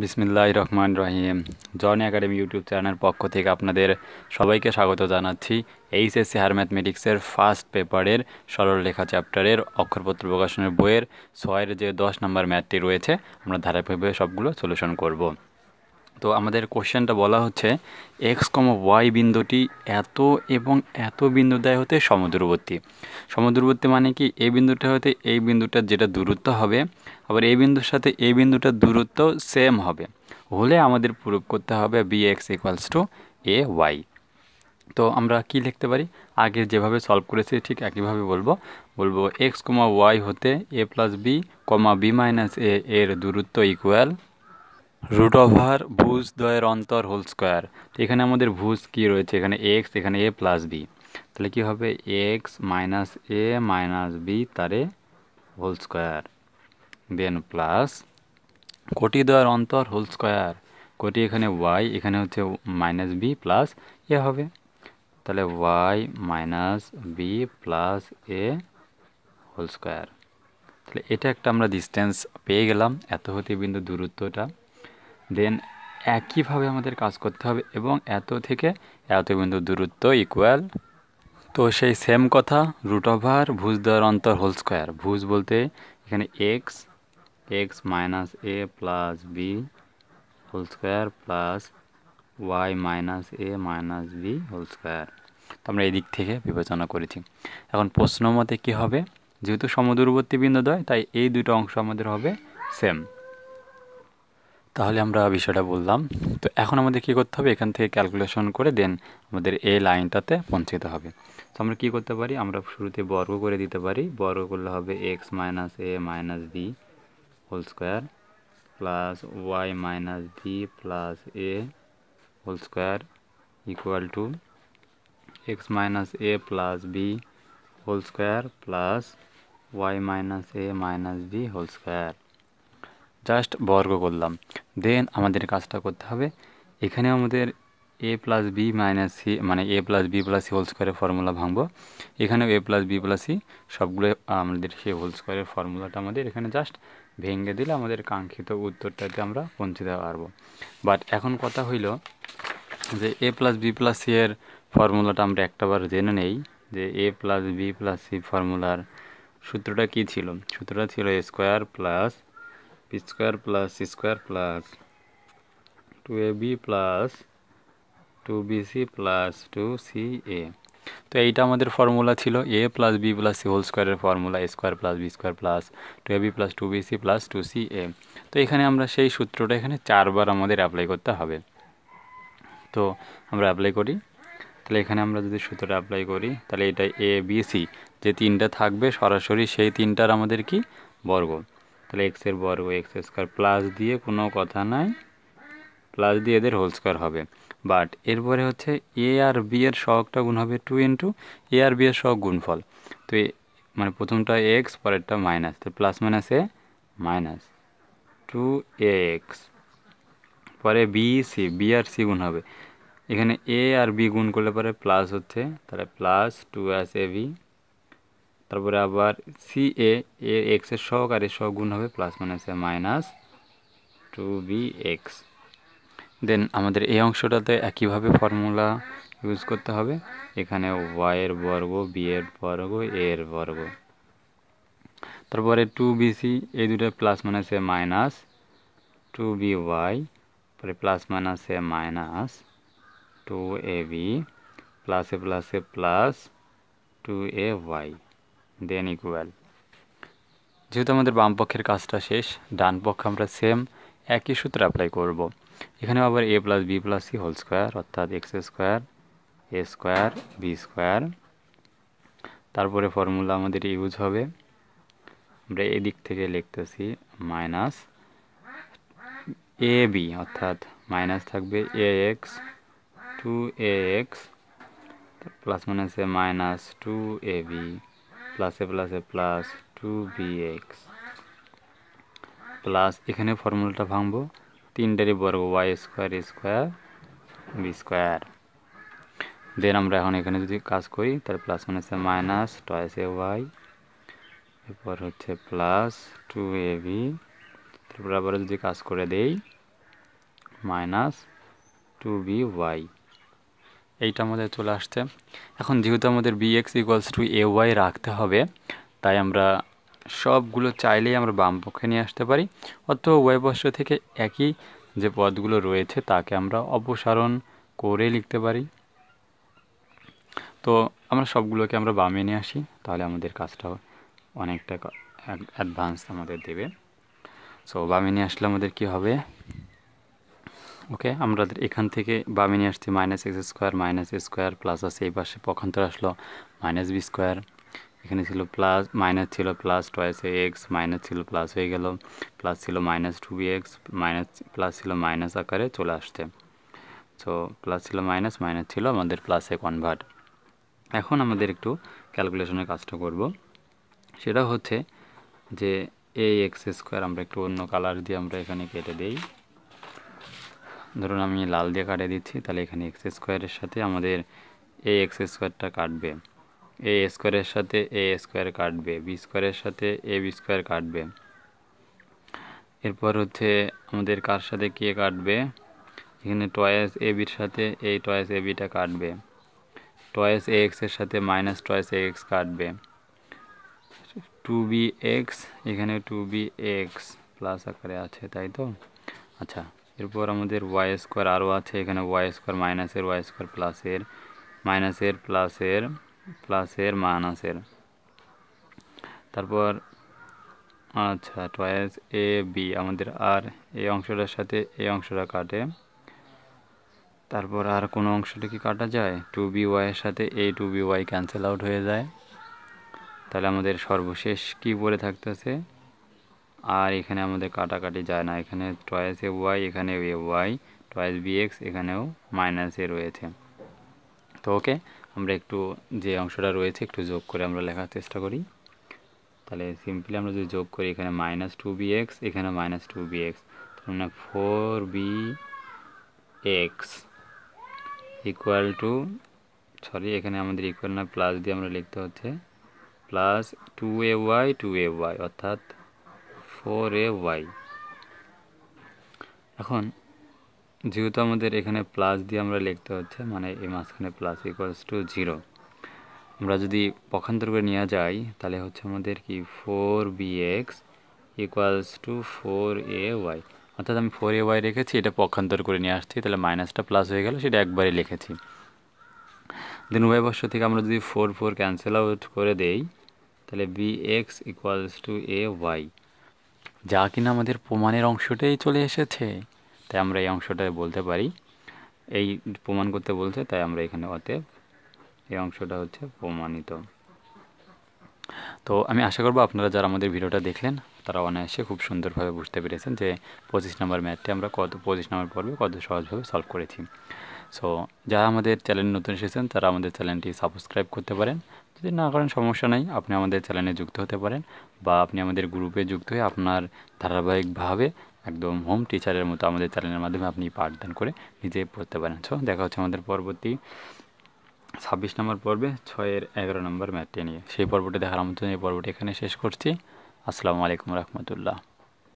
बिस्मिल्लाहिर रहमान रहीम journey academy YouTube channel पक्ष থেকে আপনাদের সবাইকে স্বাগত জানাচ্ছি এইচএসসি হায়ার ম্যাথমেটিক্সের ফার্স্ট পেপারের সরলরেখা চ্যাপ্টারের অক্ষরপত্র প্রকাশনের বইয়ের 6 এর যে 10 নম্বর ম্যাথটি রয়েছে আমরা ধারাবাহিকভাবে সবগুলো সলিউশন করব তো আমাদের কোশ্চেনটা বলা হচ্ছে x, y বিন্দুটি এত এবং এত বিন্দু দ্বয় হতে সমদূরবর্তী সমদূরবর্তী মানে কি এই বিন্দুটা হতে এই বিন্দুটা যেটা দূরত্ব হবে আবার এই বিন্দুর সাথে এই বিন্দুটা দূরত্ব সেম হবে হলে আমাদের প্রমাণ করতে হবে bx = ay তো আমরা কি লিখতে পারি আগে যেভাবে সলভ করেছি ঠিক একই ভাবে বলবো x, y হতে a + b, b - a এর দূরত্ব ইকুয়াল root over ভুজ দ্বয়ের অন্তর হোল স্কয়ার তো এখানে আমাদের ভুজ কি রয়েছে এখানে x এখানে a + b তাহলে কি হবে x - a - b তারে হোল স্কয়ার দেন প্লাস কোটি দ্বয়ের অন্তর হোল স্কয়ার কোটি এখানে y এখানে হচ্ছে - b + a হবে তাহলে y - b + a whole square তাহলে এটা একটা আমরা ডিসটেন্স পেয়ে গেলাম এত হতে বিন্দু দূরত্বটা देन একই ভাবে আমাদের কাজ করতে হবে এবং এত থেকে এত বিন্দু দূরত্ব ইকুয়াল তো সেই সেম কথা রুট ওভার ভুজ দ্বয়ের অন্তর হোল স্কয়ার ভুজ বলতে এখানে x x - a + b whole square + y - a - b whole square তো আমরা এই দিক থেকে বিবেচনা করেছি এখন প্রশ্নমতে কি হবে যেহেতু সমদূরবর্তী বিন্দু দ্বয় তাই এই দুটো অংশ আমাদের হবে সেম তাহলে আমরা বিষয়টা বললাম তো এখন আমাদের কি করতে হবে এখান থেকে ক্যালকুলেশন করে দেন আমাদের এই লাইনটাতে পৌঁছতে হবে তো আমরা কি করতে পারি আমরা শুরুতে বর্গ করে দিতে পারি বর্গ করলে হবে x - a - b whole square + y - b + a whole square equal to x - a + b whole square + y - a - b whole square just বর্গ করলাম দেন আমাদের কাজটা করতে হবে এখানে আমাদের a + b - c মানে a + b + c হোল স্কয়ারের ফর্মুলা ভাঙবো এখানেও a + b + c সবগুলো আমাদের সেই হোল স্কয়ারের ফর্মুলাটা আমাদের এখানে জাস্ট ভেঙে দিলে আমাদের কাঙ্ক্ষিত উত্তরটাতে আমরা পৌঁছতে পারবো বাট এখন কথা হইল যে a + b + c এর ফর্মুলাটা আমরা একবার জেনে নেই যে a + b + c ফর্মুলার সূত্রটা কি ছিল সূত্রটা ছিল a square + p square plus c square plus 2ab plus 2bc plus 2ca তো এইটা আমাদের ফর্মুলা ছিল a plus b plus c whole square এর formula a square plus b square plus 2ab plus 2bc plus 2ca তো এখানে আমরা সেই সূত্রটা এখানে চারবার আমাদের অ্যাপ্লাই করতে হবে তো আমরা অ্যাপ্লাই করি তাহলে এখানে আমরা যদি সূত্রটা অ্যাপ্লাই করি তাহলে এটা a b c যে তিনটা থাকবে সরাসরি সেই তিনটার আমাদের কি বর্গ তাহলে x এর বর্গ x² প্লাস দিয়ে কোনো কথা নাই প্লাস দিয়ে এদের হোল স্কয়ার হবে বাট এরপরে হচ্ছে a আর b এর সহগটা গুণ হবে 2 * a আর b এর সহগ গুণফল তো মানে প্রথমটা x পরেরটা মাইনাস তো plus minus a minus 2ax পরে b আর c গুণ হবে এখানে a আর b গুণ করলে পরে প্লাস হচ্ছে তাহলে প্লাস 2ab তারপরে আবার ca a x এর সহগ আর এর সহগ গুণ হবে plus minus a minus 2bx then আমাদের এই অংশটাতে একই ভাবে ফর্মুলা ইউজ করতে হবে এখানে y এর বর্গ b এর বর্গ a এর বর্গ তারপরে 2bc এই দুটো plus minus a minus 2by পরে plus minus a minus 2ab plus a plus 2ay then equal যেহেতু আমাদের বাম পক্ষের কাজটা শেষ ডান পক্ষে আমরা সেম একই সূত্র অ্যাপ্লাই করব এখানে আবার a + b + c whole square অর্থাৎ x² a² b² তারপরে ফর্মুলা আমাদের ইউজ হবে আমরা এই দিক থেকে লিখতেছি মাইনাস ab অর্থাৎ মাইনাস থাকবে ax 2ax plus minus a minus 2ab plus A plus 2bx plus এখানে ফর্মুলাটা ভাঙবো 3 বর্গ y² a² b² দেন আমরা এখন এখানে যদি কাজ করি তাহলে plus minus A minus 2ay এরপর হচ্ছে প্লাস 2ab তারপর আবার যদি কাজ করে দেই মাইনাস টু বি ওয়াই। এইটা আমাদের চলে আসছে। এখন যেহেতু আমাদের B X equals to A Y রাখতে হবে, তাই আমরা সবগুলো চাইলেই আমরা বাম পক্ষে নিয়ে আসতে পারি, অথবা ওয়াই পার্শ্ব থেকে একই যে পদগুলো রয়েছে তাকে আমরা অপসারণ করে লিখতে পারি। তো আমরা সবগুলোকে আমরা বামে নিয়ে আসি, তাহলে আমাদের কাজটাও অনেকটা অ্যাডভান্স আমাদের দেবে। সো বামে নিয়ে আসলে আমাদের কী হবে, ওকে, আমরা এখান থেকে বামে নিয়ে আসছি minus X square minus A square plus আছে, এই পাশে পক্ষান্তর আসলো মাইনাস বি স্কোয়ার, এখানে ছিল প্লাস মাইনাস ছিল প্লাস টয়েসে এক্স, মাইনাস ছিল প্লাস হয়ে গেল, প্লাস ছিল minus two B X, minus plus ছিল মাইনাস আকারে চলে আসছে। সো প্লাস ছিল মাইনাস, মাইনাস ছিল আমাদের প্লাসে কনভার্ট। এখন আমাদের একটু ক্যালকুলেশনের কাজটা করব, সেটা হচ্ছে যে এ এক্স স্কোয়ার আমরা একটু অন্য কালার দিয়ে আমরা এখানে কেটে দিই, ধরুন আমি লাল দিয়ে কাটে দিচ্ছি, তাহলে এখানে এক্স স্কোয়ারের সাথে আমাদের এ এক্স স্কোয়ারটা কাটবে, এ স্কোয়ারের সাথে এ স্কোয়ার কাটবে, বি স্কোয়ারের সাথে এ বি স্কোয়ার কাটবে, এরপর হচ্ছে আমাদের কার সাথে কে কাটবে, এখানে টয়েস এ বির সাথে এই টয়েস এ বিটা কাটবে, টয়েস এ এক্সের সাথে মাইনাস টয়েস এ এক্স কাটবে, টু বি এক্স এখানে টু বি এক্স প্লাস আকারে আছে তাই তো, আচ্ছা। এরপর আমাদের ওয়াই স্কোয়ার আরও আছে, এখানে ওয়াই স্কোয়ার মাইনাসের ওয়াই স্কোয়ার প্লাসের মাইনাসের প্লাসের প্লাসের মাইনাসের, তারপর আচ্ছা টয়েস এ বি আমাদের আর এই অংশটার সাথে এই অংশটা কাটে, তারপর আর কোনো অংশটা কি কাটা যায়, টু বি ওয়াইয়ের সাথে এই two B Y cancel out হয়ে যায়, তাহলে আমাদের সর্বশেষ কি বলে থাকতেছে, আর এখানে আমাদের কাটাকাটি যায় না, এখানে টয়েস এ ওয়াই এখানে A Y, twice B X এখানেও মাইনাস এ রয়েছে। তো ওকে, আমরা একটু যে অংশটা রয়েছে একটু যোগ করে আমরা লেখার চেষ্টা করি, তাহলে সিম্পলি আমরা যদি যোগ করি এখানে মাইনাস টু বি এক্স এখানে মাইনাস টু বি এক্স, তাহলে four B X equal to, sorry এখানে আমাদের ইকুয়াল না প্লাস দিয়ে আমরা লিখতে হচ্ছে প্লাস টু এ ওয়াই অর্থাৎ ফোর এ ওয়াই। এখন যেহেতু আমাদের এখানে প্লাস দিয়ে আমরা লিখতে হচ্ছে মানে এই মাঝখানে প্লাস ইকুয়ালস টু জিরো, আমরা যদি পক্ষান্তর করে নিয়ে যাই তাহলে হচ্ছে আমাদের কি four B X equals to four A Y, অর্থাৎ আমি ফোর এ ওয়াই রেখেছি এটা পক্ষান্তর করে নিয়ে আসছি, তাহলে মাইনাসটা প্লাস হয়ে গেল, সেটা একবারে লিখেছি। দেন ওয়াই পার্শ্ব থেকে আমরা যদি ফোর ফোর ক্যান্সেল আউট করে দেই তাহলে B X equals to A Y, যা কিনা আমাদের প্রমাণের অংশটাই চলে এসেছে, তাই আমরা এই অংশটায় বলতে পারি এই প্রমাণ করতে বলছে, তাই আমরা এখানে অতএব এই অংশটা হচ্ছে প্রমাণিত। তো আমি আশা করব আপনারা যারা আমাদের ভিডিওটা দেখলেন তারা অনায়াসে খুব সুন্দরভাবে বুঝতে পেরেছেন যে 25 নম্বর ম্যাথটি আমরা 25 নম্বর পর্বে কত সহজভাবে সলভ করেছি। সো যারা আমাদের চ্যানেল নতুন এসেছেন তারা আমাদের চ্যানেলটি সাবস্ক্রাইব করতে পারেন, যদি না করেন সমস্যা নাই, আপনি আমাদের চ্যানেলে যুক্ত হতে পারেন বা আপনি আমাদের গ্রুপে যুক্ত হয়ে আপনার ধারাবাহিকভাবে একদম হোম টিচারের মতো আমাদের চ্যানেলের মাধ্যমে আপনি পাঠদান করে নিজে পড়তে পারেন। সো দেখা হচ্ছে আমাদের পরবর্তী 26 নম্বর পর্বে 6-11 নম্বর ম্যাথটি নিয়ে, সেই পর্বটি দেখার আমন্ত্রণ। এই পর্বটি এখানে শেষ করছি। আসসালামু আলাইকুম রহমতুল্লাহ।